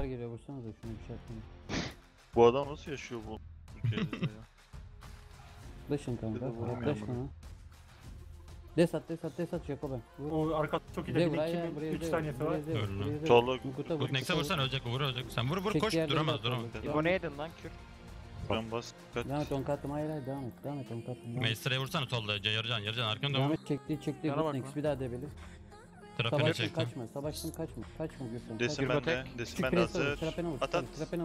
hasar geliyor, vursanıza şunu bir şey atayım. Bu adam nasıl yaşıyor bu ülkede ya? Yaklaşın kanka, yaklaş bana. Des at Jacoben. O arka çok ileride 3 saniye falan. Çoluk. Nex'e vursan ölecek, vur. Sen vur koş, duramaz. Bu neydin lan kür? Ben bas. Lan ton kattım, hayır devam et ton kattım. Meister'e vursana Tolga, yarıcan arkanı dön. Çekti Nex bir daha debeli. Trapene çektim. Kaçma götürün. Desin ben hazır. At.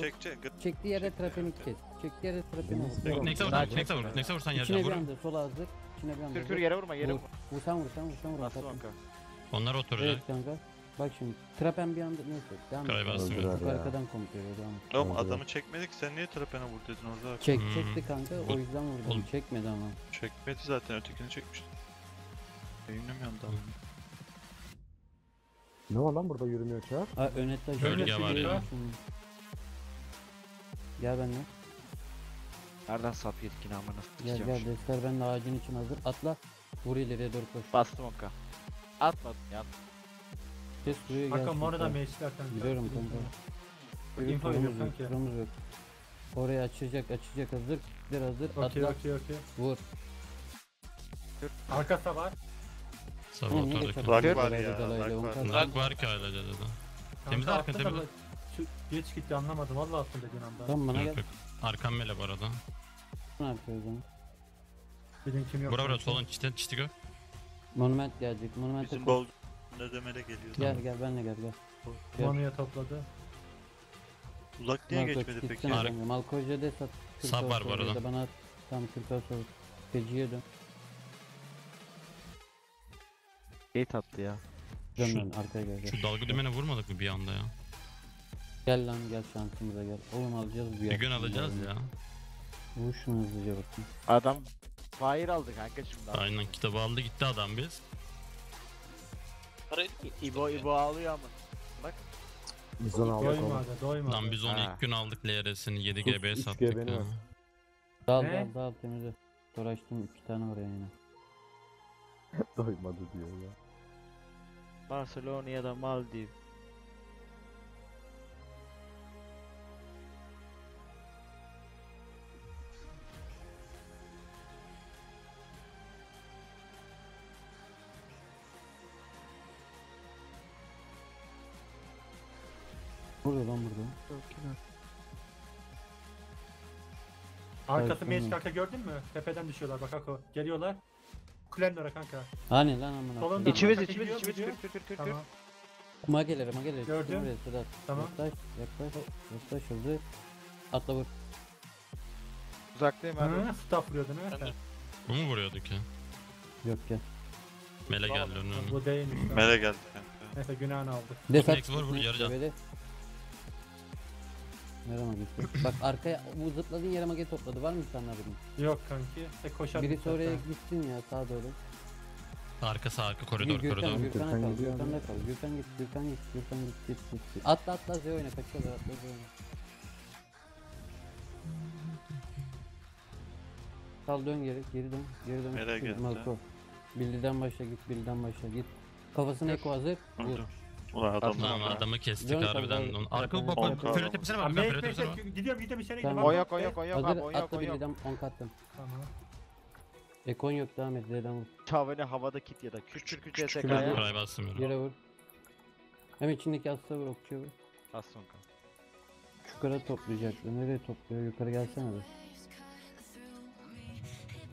Çek. Çektiği yere trapeni kes. Nex'e vursan yarıcan vur. Sola hazır. Tür yere vurma, yere vur. Vursan. Nasıl kanka? Onlar oturacak. Evet kanka. Bak şimdi, trapen bir anda neyse. Devam et. Arkadan komutuyor. Tamam, adamı çekmedik. Sen niye trapene vur dedin orada? Çekti kanka. O yüzden vurdum. Çekmedi ama. Çekmedi zaten. Ötekini çekmişti. Yayınlamıyorum daha. Ne var lan burada yürümüyor çağır? Aa, öne taşı. Bölge var ya. Gel benimle. Nereden sap yetkini ama nasıl dikeceğim? Gel Dexter, ben de ağacın için hazır. Atla. Vur ileriye doğru koş. Bastım oka. Atmadım ya. Kes buraya gel. Hakan oradan meclislerden. Biliyorum kanka. İnfo veriyor sanki. Orayı açacak hazır. Kitler hazır. Okey, atla. Okey. Vur. Arka sabah. Sabah oturduk. Rak var ki aile dedede. Temizle arkanı temizle. Geç gitti, anlamadım. Valla attım dediğin anda. Tamam bana gel. Arkam mele bu arada. Ne yapıyor o zaman? Bura solun çiti gör. Monument gelecek. Bizim bol ödemele geliyor. Gel benle gel. Manuya topladı. Uzak niye geçmedi peki? Malkoja de sat. Sap var bu arada. Bana tam kültür soru. Peciye dön. Gate attı ya. Dön arkaya gel. Şu dalga dümene vurmadık mı bir anda ya? Gel şansımıza gel. Oğlum alacağız bu ya. Bir gün alacağız ya. Bu şunu hızlıca bakın. Adam fire aldı kanka şimdi. Aynen, kitabı aldı gitti adam biz. İbo ağlıyor ama. Bak. Biz onu aldık. Doymadı. Lan biz onu ilk gün aldık, LRS'ini 7 GB'ye sattık. Dal temizle. Doraştım 2 tane oraya yine. Doymadı diyor ya. Barcelona'ya da Maldiv. Burada. Arkası mage kanka, gördün mü? Tepeden düşüyorlar bak Ako. Geliyorlar. Kulemlere kanka. Hani lan amına. İçimiz tür. Tamam. Mageleri. Gördüm. Tamam. Yaklaş oldu. Atla vur. Uzaktayım abi. Staff vuruyordun ha. Bu mu vuruyorduk ki? Yok gel. Mele geldi önüne. Bu değil. Mele geldi. Neyse günahını aldık. Next vur yarıcan. Bak arkaya bu zıpladığın yere mage topladı, var mı insanlar bugün? Yok kanki. Koşar. Biri oraya gitsin ya sağa doğru. Arka koridor. Gürkan kal. Gürkan git. Atla Z oyna, kaçıyorlar, atla Z oyna. Sal dön geri dön. Nereye gittin? Malko. Bildiğinden başla git. Kafasına eko hazır. Vur. Adamı kestik harbiden. Arka bak püre tepesine bak. Gidiyorum içeri gidiyorum. Oyak abi oyak. Atla bir adam 10 kattım. Tamam. Ekon yok, devam et Zeydan. Çavene havada kit ya da küçük SK'ya. Buraya bassın. Yere vur. Hem içindeki asla vur, okçuya vur. Aslan kan. Yukarı toplayacaklar. Nereye topluyor? Yukarı gelsene de.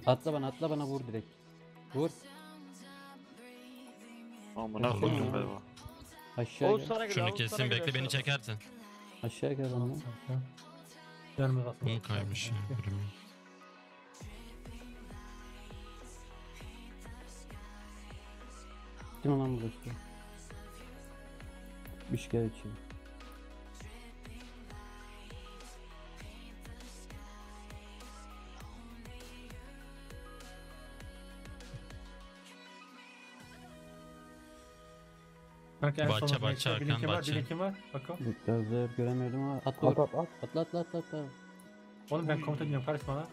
Atla bana vur direkt. Vur. Amına koyayım be. Aşağı gel. Şunu kesin bekle, beni çekersin. Aşağı gel lan. Gelme bak. Bunu kaymış. Kim lan bu dostum? Bir şey için. Bahçe arkan. Birikim var. Bakın. Hazır, göremiyorum ama. Atla. Oğlum ben komuta gidiyorum, karışma lan.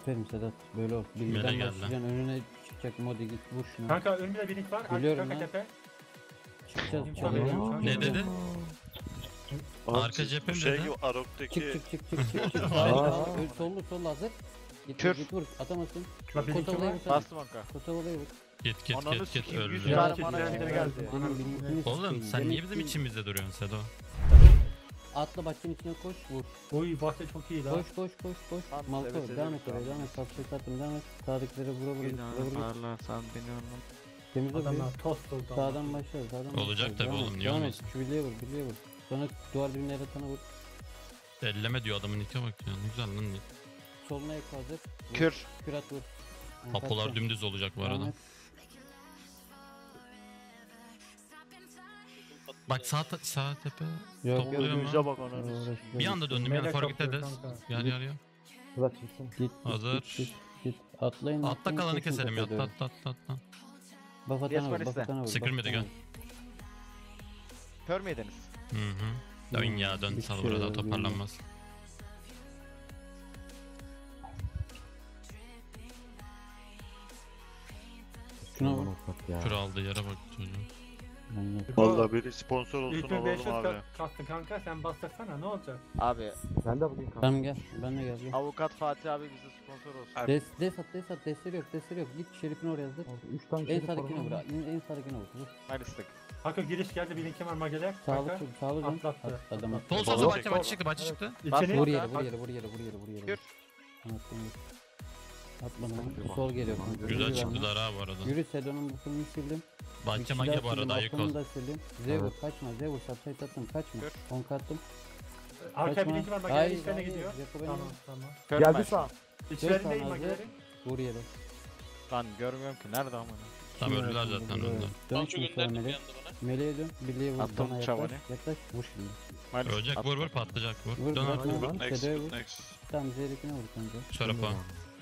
Aferin Sedat, böyle ol. Bilgiden başlayacaksın, önüne çıkacak modi, git vur şuna. Kanka önümde birik var, biliyorum kanka tepe. Çıkacağız. Ne dedi? Arka cephem şey dedi. Arok'taki... Çık. Sollu hazır. Git vur, atamazsın. Bastım anka. Kosovalı'ya vur. Git öldü. Oğlum sen niye bizim içimizde duruyorsun Sedo? Atla bahçenin içine koş, vur. Oy bahçe çok iyi lan. Koş. Malta evet, devam et oraya, devam et. Kapçayı sattım, devam et. Sağdakilere vura. Ağırlar, sağ beni yormam. Temizle bir. Sağdan başlıyoruz, olacak tabi oğlum, niye olmaz? Şu bileğe vur. Sonra duvar birine yaratana vur. Elleme diyor adamın ite bak ya, ne güzel lan. Soluna ek hazır. Kür at vur. Apolar dümdüz olacak bu arada. Bak sağ tepe topluyor bak ona. Bir anda döndüm yani Forget'e de. Gel. Git. Hazır. Git. Atlayın. Atta kalanı keselim ya. Atla. Bafatana vur. Sıkırmedi gel. Kör müydünüz? Hı. Dön ya dön. Sal burada toparlanmaz. Şuna bak. Kür aldı yere bak çocuğum. Vallahi biri sponsor olsun alalım abi. Kalktın kanka sen bastıksana ne olacak? Abi sen de bugün kalk. Tamam gel ben de geldim. Avukat Fatih abi bize sponsor olsun. Des at deseri yok git Şerif'in oraya hazır. 3 tane en sağdakine vur. En sağdakine vur. Hayırlıstık. Kanka giriş geldi bir linki var mageler. Sağlık. Atlattı. Adam attı. Tolsa bahçe çıktı. Vur yere. Gir. Atlama. Sol geliyor. Güzel çıktılar ha bu arada. Yürü Sedon'un bufunu sildim. Bahçe mage bu arada ayık ol. Zevur kaçma. Sapsayt attım kaçma. 10 kattım. Arka bilinci var mageler içlerine gidiyor. Tamam. Geldi sağ. İçlerindeyim magelerin. Vur yere. Lan görmüyorum ki nerede ama. Tam öldüler zaten öldüler. Tam çok önderdi bir anda bana. Meleğe dön. Birliğe vur. Attım çavani. Yaklaş. Vur şimdi. Ölecek vur patlayacak vur. Dön artık. Sedeye vur. Tamam Zevrek'ine vur kanka. Şarapa.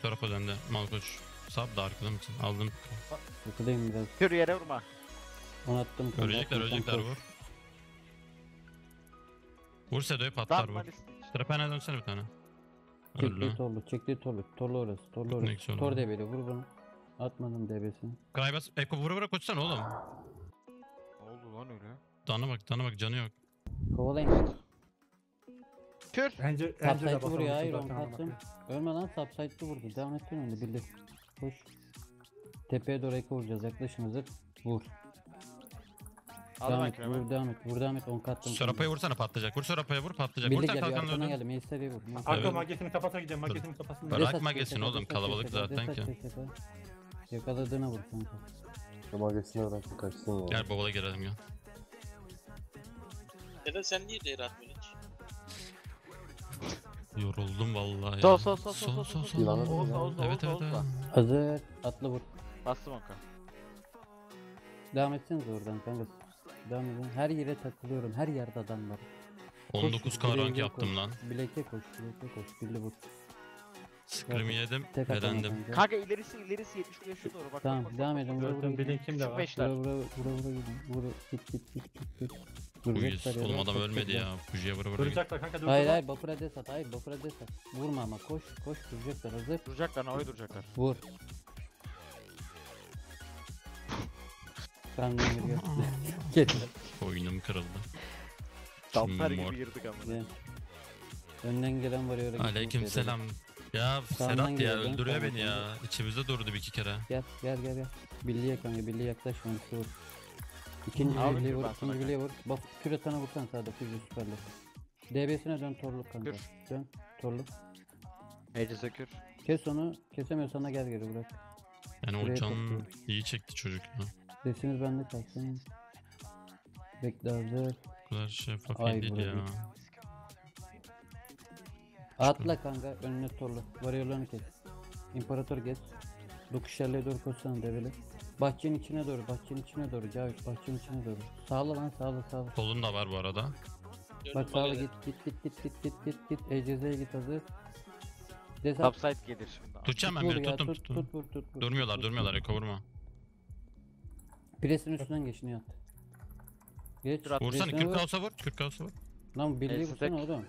Taraf ödemde Malkoç sap da arkada mısın? Aldım. Yıkılayım biraz. Yürü yere vurma. Onu attım. Ölecekler vur. Vur Sedo'ya patlar vur. Strapen'e dönsene bir tane. Çektiği torlu. Torlu orası. Tor DB'li vur bunu. Atmadım DB'sini. Kaybas. Eko vura koçsana oğlum. Ne oldu lan öyle? Dana bak canı yok. Kovalayın. Kür. Sapsayt'ı vur ya hayır onu katsın. Ölme lan Sapsayt'ı vurdu. Devam ettin önünde bildi. Koş. Tepeye doğru eko vuracağız yaklaşın hazır. Vur. Devam et 10 kattım. Sorapa'ya vursana patlayacak. Vur Sorapa'ya patlayacak. Bildi gel bir arkadan geldim. Melisa'ya vur. Arka magesini kapata gidelim. Magesini kapasın. Bırak magesini oğlum kalabalık zaten ki. Yakaladığına vur kanka. Magesini bıraktı kaçsın ya. Gel babala girelim ya. Neden sen niye değer atmıyorsun hiç? Yoruldum vallahi. Sol. Evet. Hazır. Atla vur. Bastım oka. Devam etseniz oradan kanka. Devam edin. Her yere takılıyorum. Her yerde adam var. 19 karank yaptım lan. Bileke koş. Birli vur. Scream yedim. Elendim. Kanka ilerisi 70'e şu doğru bak. Tamam devam edin. Gördüm bilekim de var. Vura git. Uyuz oğlum adam ölmedi ya. Kujiye vura. Duracaklar kanka dur. Hayır Bafur'a desat. Vurma ama koş duracaklar hazır. Duracaklar havaya duracaklar. Vur. Ben de geliyorum. Oyunum kırıldı. Damper gibi girdik ama. Önden gelen var ya. Aleykümselam. Ya Serhat ya öldürüyor beni ya. İçimizde durdu bir iki kere. Gel. Birliğe kanka birliğe yaklaşma. İkinci birliğe vur. Bak küre sana vursan sağda küre süperli. DB'sine dön torluk kanka. Dön torluk. Meclise kür. Kes onu. Kesemiyorsan da gel geri bırak. Yani o can iyi çekti çocuk ya. Sesiniz bende kalsın. Bekle hazır. Bu kadar şeffaf iyi değil ya. Atla kanka önüne torlu. Varıyorlarını kes. İmparator kes. 9 yerliğe doğru koşsana develi. Bahçenin içine doğru Cavit bahçenin içine doğru. Sağla lan. Solun da var bu arada. Bak sağla git. Eceze'ye git hazır. Topside gelir şimdi. Tutacağım ben biri tuttum. Durmuyorlar eko vurma. Presin üstünden geçin yat. Geç. Vursana 40 kalsa vur. Lan birliği vursana oğlum.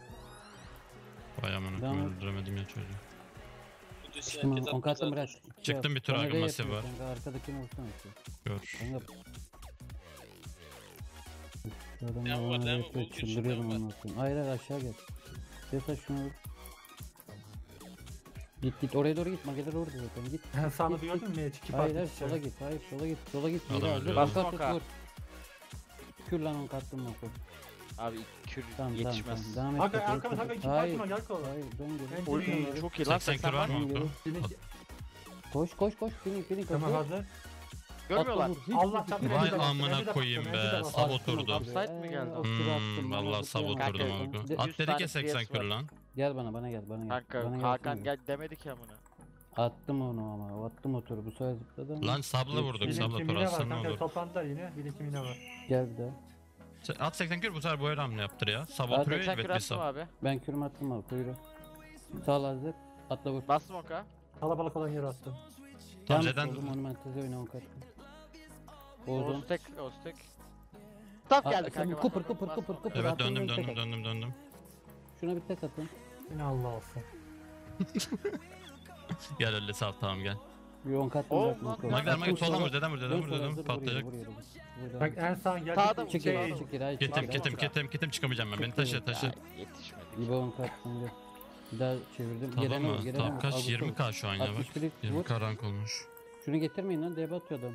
Vay aman öldüremedim ya çocuğu. Çıktım bir tur ağır masif var. Arkadakini vursana. Gör. Adamlar hep çıldırıyorum anlatayım. Hayır hayır aşağı gel. Yasa şunu. Git git oraya doğru git. Mageler orada zaten git. Sağını gördün mü? Hayır sola git. Hayır sola git. Sola git. Banka tut vur. Kür lan onu kattım bak. Abi kür tamam, yetişmez. Tamam, tamam. Arkamda kanka iki parçama gel kola. Hayır dön çok iyi lan. Sen kür var mı? Koş koş koş. Fini tamam hazır. Görmüyorlar. Allah çarpmayacak. Vay amına koyayım be. Sab oturdum. Upside mi geldi? Valla sab oturdum abi. At dedi ki 80 kür lan. Gel bana gel. Kanka Hakan gel demedi ki amına. Attım onu ama. Attım otur. Bu sayı zıpladı. Lan sabla vurduk. Sabla tur atsan ne olur. Toplantılar yine. Birikim yine var. Gel bir daha. At 80 kür bu sefer boya hamle yaptır ya. Sab oturuyor elbet bir sab. Ben kürümü attım abi. Kuyruğu. Sağ ol hazır. Atla vur. Bastım oka. Kalabalık olan yere attım. Tamam zaten. Ostek. Tap geldi kanka. Kupur. Evet döndüm. Şuna bir tek atın. Yine Allah olsun. Gel öyle sağ tamam gel. Yoğun katlayacak mı? Magdalma'yı solamur dedem patlayacak. Bak en sağ gel. Ketim çıkamayacağım ben. Beni taşı. Yetişmedi. Yoğun katlayacak. Bir daha çevirdim. Tamam kaç 20k şu an ya bak. 20k rank olmuş. Şunu getirmeyin lan debe atıyor adam.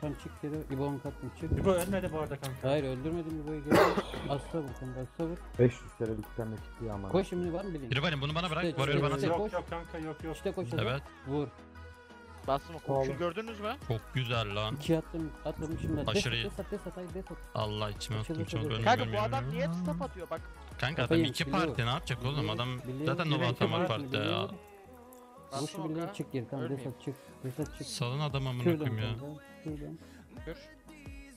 Tam çık geri İbo'nun katını çık. İbo ölmedi bu arada kanka. Hayır öldürmedim İbo'yu geri. Asla vur kanka asla vur. 500 lira bir tane kitliye ama. Koş şimdi var mı bileyim. Biri bunu bana bırak. Varıyor bana. Yok kanka yok. İşte koş evet. Vur. Bastım o kuşu gördünüz mü? Çok güzel lan. 2 attım şimdi. Aşırı iyi. Allah içime attım çok önemli. Kanka bu adam niye stop atıyor bak. Kanka adam iki parti ne yapacak oğlum adam zaten nova atamak parti ya. Boşu birden çık geri kanka desat çık. Salın adam amına koyayım ya.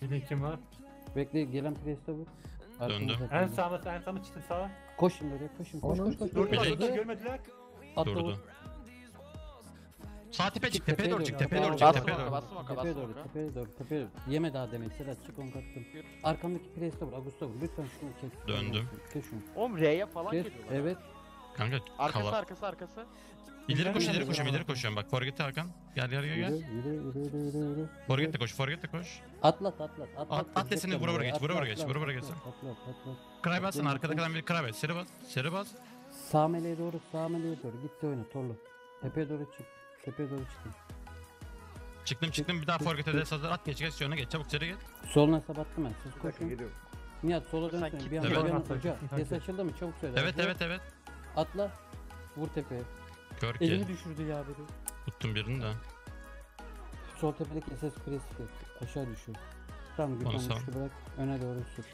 Bir de kim var? Bekle gelen preste bu. Döndüm. En sağına çıktın sağa. Koşun oraya koş. Görmediler. Durdu. Sağ tepe çık tepeye doğru. Yeme daha demek Serhat çık onu kattım. Arkamdaki preste vur Ağustos'ta vur lütfen şunu kes. Döndüm. Oğlum R'ye falan geliyorlar. Evet. Kanka arkası. İleri koşuyorum bak Forget'e Hakan. Gel. Yürü. Forget'e koş. Atlat. Atlesini vura geç. Kray bassın arkadakinden bir kray bas. Seri bas. Sağ meleğe doğru. Git oyna torlu. Tepeye doğru çık. Çıktım bir daha Forget'e de sazlar at geç yönüne geç çabuk seri gel. Soluna sabattım ben siz koşun. Nihat sola dönsün bir an hoca. Ses açıldı mı çabuk söyle. Evet. Atla. Vur tepeye. Körke. Elini düşürdü ya biri. Tuttum birini de. Sol tepedeki SS presi aşağı düşüyor. Tam gücünü düştü bırak. Öne doğru sür.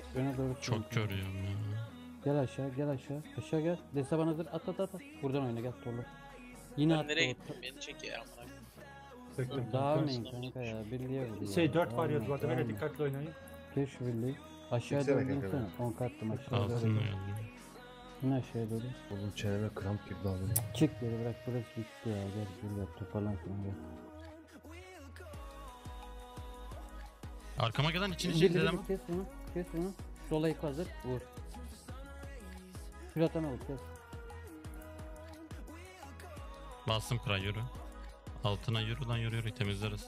Çok körüyorum ya. Gel aşağı. Desa bana hazır at. Buradan oyna gel torlu. Yine at. Nereye gittin beni çek ya amına. Daha mıyım kanka ya birliğe vurdu ya. 4 var ya duvarda böyle dikkatli oynayın. Geç şu birliği. Aşağıya doğru insene. 10 kattım aşağıya doğru. Ne aşağıya doğru? Oğlum çeneme kramp girdi abi. Çık geri bırak burası bitti ya. Gel toparlansın gel. Arkama gelen içini çektiler ama. Kes onu. Sola yık hazır vur. Şuradan al kes. Bastım kral yürü. Altına yürü lan yürü temizleriz.